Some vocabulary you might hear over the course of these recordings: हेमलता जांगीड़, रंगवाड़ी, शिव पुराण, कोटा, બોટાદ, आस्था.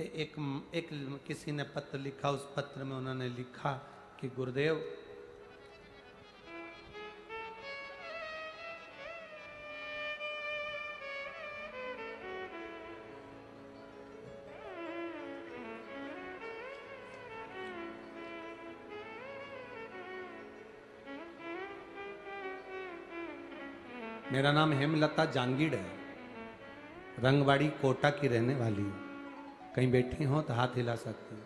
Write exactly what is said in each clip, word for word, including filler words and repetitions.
एक एक किसी ने पत्र लिखा, उस पत्र में उन्होंने लिखा कि गुरुदेव मेरा नाम हेमलता जांगीड़ है, रंगवाड़ी कोटा की रहने वाली हूँ, कहीं बैठी हो तो हाथ हिला सकती हूँ।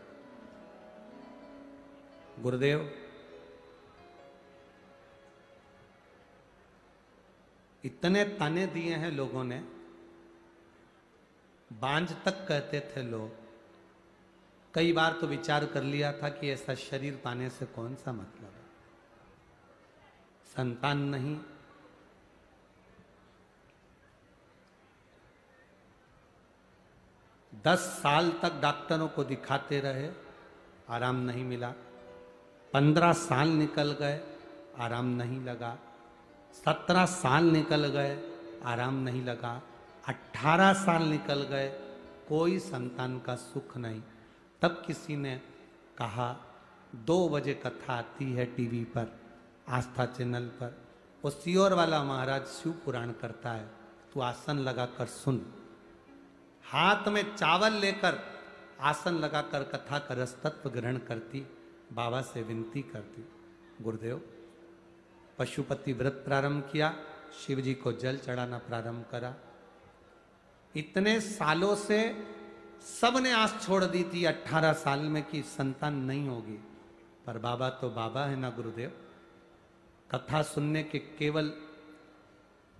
गुरुदेव, इतने ताने दिए हैं लोगों ने, बांझ तक कहते थे लोग। कई बार तो विचार कर लिया था कि ऐसा शरीर पाने से कौन सा मतलब है, संतान नहीं, दस साल तक डॉक्टरों को दिखाते रहे, आराम नहीं मिला, पंद्रह साल निकल गए, आराम नहीं लगा, सत्रह साल निकल गए, आराम नहीं लगा, अट्ठारह साल निकल गए, कोई संतान का सुख नहीं। तब किसी ने कहा, दो बजे कथा आती है टीवी पर, आस्था चैनल पर, वो सीओर वाला महाराज शिव पुराण करता है, तू आसन लगा कर सुन। हाथ में चावल लेकर आसन लगाकर कथा का रस तत्व ग्रहण करती, बाबा से विनती करती, गुरुदेव पशुपति व्रत प्रारंभ किया, शिव जी को जल चढ़ाना प्रारंभ करा। इतने सालों से सब ने आस छोड़ दी थी अट्ठारह साल में कि संतान नहीं होगी, पर बाबा तो बाबा है ना गुरुदेव। कथा सुनने के केवल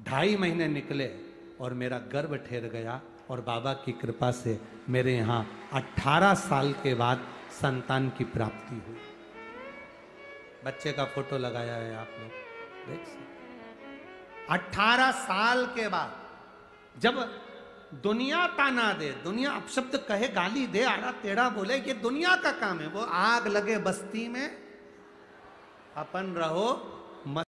ढाई महीने निकले और मेरा गर्भ ठहर गया, और बाबा की कृपा से मेरे यहाँ अट्ठारह साल के बाद संतान की प्राप्ति हुई। बच्चे का फोटो लगाया है आप लोग, देख सकते। अट्ठारह साल के बाद जब दुनिया ताना दे, दुनिया अपशब्द कहे, गाली दे, आड़ा टेढ़ा बोले, ये दुनिया का काम है। वो आग लगे बस्ती में, अपन रहो